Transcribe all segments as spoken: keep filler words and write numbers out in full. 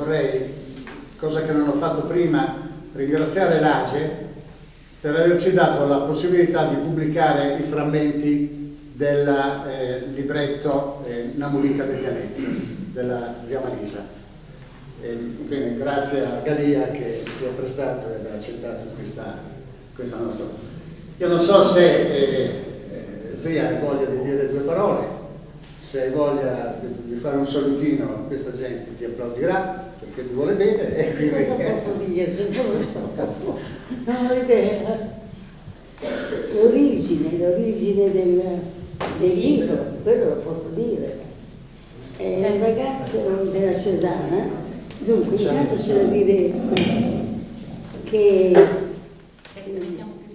vorrei, cosa che non ho fatto prima, ringraziare Lace per averci dato la possibilità di pubblicare i frammenti del eh, libretto eh, 'Na mulicca de dialett della Zia Marisa. E, bene, grazie a Argalia che si è prestato e ha accettato questa, questa nota. Io non so se eh, eh, Zia hai voglia di dire due parole, se hai voglia di, di fare un salutino, questa gente ti applaudirà perché ti vuole bene. E quindi cosa posso dire? Non lo so, non ho idea. L'origine, l'origine del, del libro, quello lo posso dire. È un ragazzo della Cerdana. Dunque, intanto c'è da dire che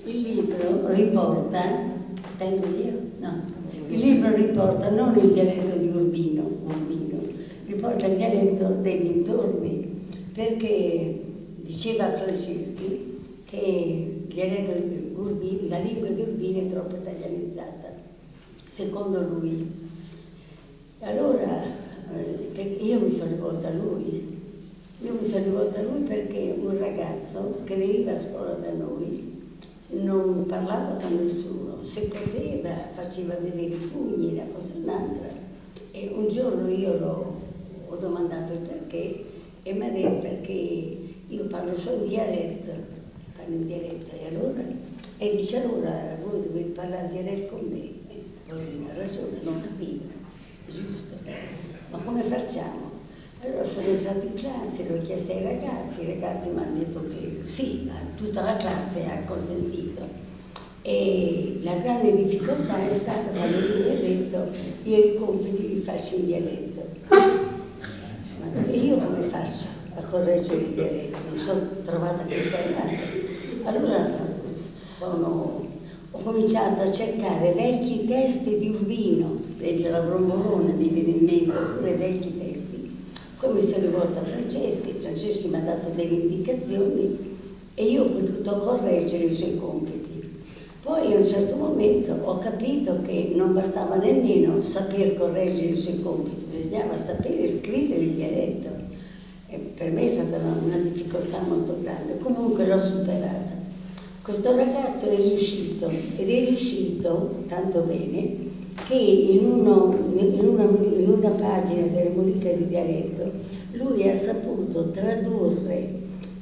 il libro riporta, tengo io? No, il libro riporta non il dialetto di Urbino, Urbino, riporta il dialetto dei dintorni, perché diceva Franceschi che il dialetto di Urbino, la lingua di Urbino è troppo italianizzata, secondo lui. Allora io mi sono rivolta a lui. Io mi sono rivolta a lui perché un ragazzo che veniva a scuola da noi non parlava con nessuno, se perdeva faceva vedere i pugni, una cosa o un'altra. E un giorno io l'ho, ho domandato il perché e mi ha detto perché io parlo solo in dialetto, parlo in dialetto e allora, e dice allora voi dovete parlare in dialetto con me. Lui ha ragione, non capiva, giusto, ma come facciamo? Allora sono entrato in classe, l'ho chiesto ai ragazzi, i ragazzi mi hanno detto che sì, ma tutta la classe ha consentito. E la grande difficoltà è stata quando lui mi ha detto io i compiti li faccio in dialetto. Ma io come faccio a correggere il dialetto? Mi sono trovata questa idea. Allora sono, ho cominciato a cercare vecchi testi di Urbino, leggo la Bromolona, mi viene in mente, oppure vecchi testi. Mi sono rivolta a Franceschi, Franceschi mi ha dato delle indicazioni e io ho potuto correggere i suoi compiti. Poi a un certo momento ho capito che non bastava nemmeno saper correggere i suoi compiti, bisognava sapere scrivere il dialetto. E per me è stata una difficoltà molto grande, comunque l'ho superata. Questo ragazzo è riuscito, ed è riuscito tanto bene, che in, uno, in, una, in una pagina della 'Na mulicca de dialett lui ha saputo tradurre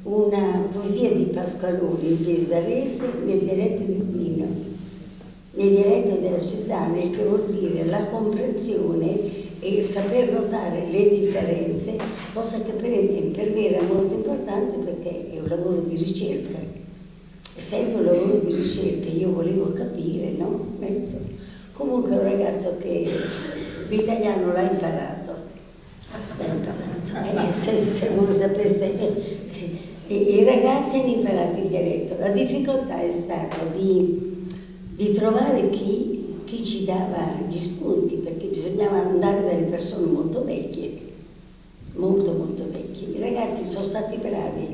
una poesia di Pasqualone in pesarese nel dialetto di Quino, nel dialetto della Cesane, che vuol dire la comprensione e saper notare le differenze, cosa che per me, per me era molto importante perché è un lavoro di ricerca, essendo un lavoro di ricerca io volevo capire, no? Penso. Comunque è un ragazzo che l'italiano l'ha imparato, l'ha imparato, eh, se, se voi sapeste, eh, eh, i ragazzi hanno imparato il dialetto. La difficoltà è stata di, di trovare chi, chi ci dava gli spunti, perché bisognava andare dalle persone molto vecchie, molto molto vecchie. I ragazzi sono stati bravi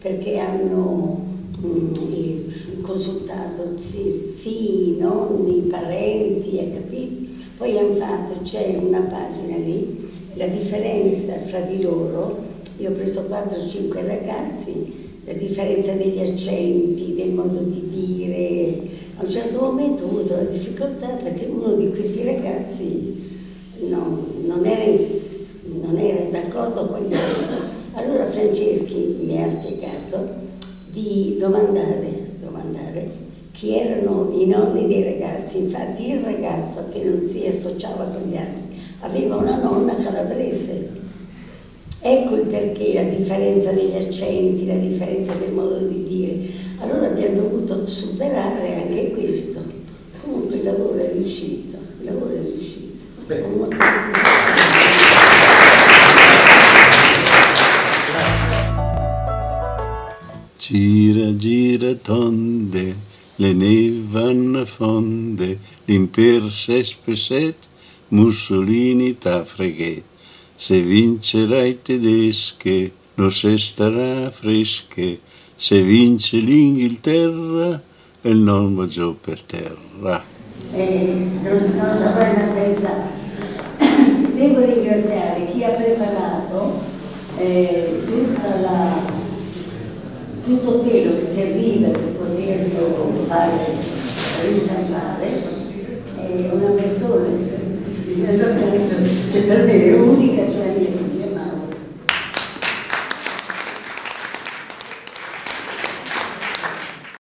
perché hanno Mm, consultato zii, zii, nonni, parenti, hai capito? Poi hanno fatto, c'è una pagina lì, la differenza fra di loro, io ho preso quattro o cinque ragazzi, la differenza degli accenti, del modo di dire. A un certo momento ho avuto la difficoltà perché uno di questi ragazzi non, non era, non era d'accordo con gli altri. Allora Franceschi mi ha spiegato di domandare, domandare chi erano i nonni dei ragazzi. Infatti il ragazzo che non si associava con gli altri aveva una nonna calabrese. Ecco il perché, la differenza degli accenti, la differenza del modo di dire. Allora abbiamo dovuto superare anche questo. Comunque il lavoro è riuscito, il lavoro è riuscito. Beh. Gira, gira, tonde, le nevi vanno fonde, l'imper sespesset, Mussolini t'affreghe. Se vincerai tedesche, non se starà fresche, se vince l'Inghilterra, il nonno giù per terra. Eh, non, non so cosa pensa. Devo ringraziare chi ha preparato Eh, eh, tutta la, tutto quello che serviva per poterlo fare ristampare, è una persona che per me è unica, cioè